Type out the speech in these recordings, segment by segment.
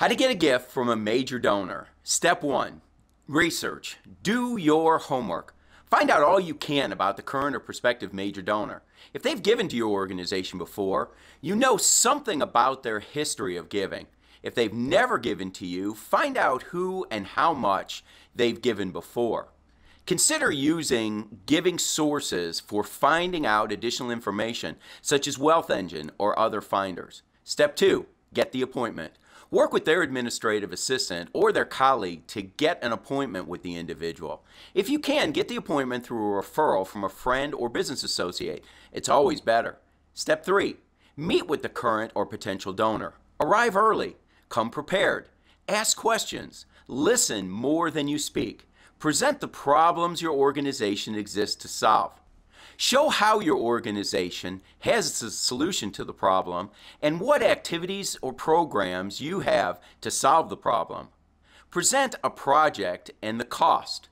How to get a gift from a major donor. Step 1. Research. Do your homework. Find out all you can about the current or prospective major donor. If they've given to your organization before, you know something about their history of giving. If they've never given to you, find out who and how much they've given before. Consider using giving sources for finding out additional information, such as Wealth Engine or other finders. Step 2. Get the appointment. Work with their administrative assistant or their colleague to get an appointment with the individual. If you can, get the appointment through a referral from a friend or business associate. It's always better. Step 3. Meet with the current or potential donor. Arrive early. Come prepared. Ask questions. Listen more than you speak. Present the problems your organization exists to solve. Show how your organization has the solution to the problem and what activities or programs you have to solve the problem. Present a project and the cost.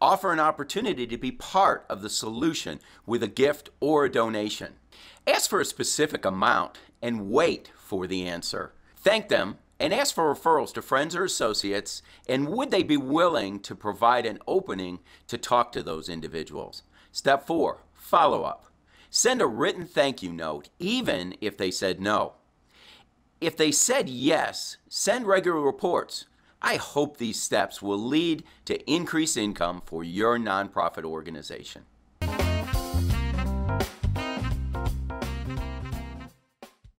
Offer an opportunity to be part of the solution with a gift or a donation. Ask for a specific amount and wait for the answer. Thank them and ask for referrals to friends or associates, and would they be willing to provide an opening to talk to those individuals. Step 4. Follow-up. Send a written thank you note, even if they said no. If they said yes, send regular reports. I hope these steps will lead to increased income for your nonprofit organization.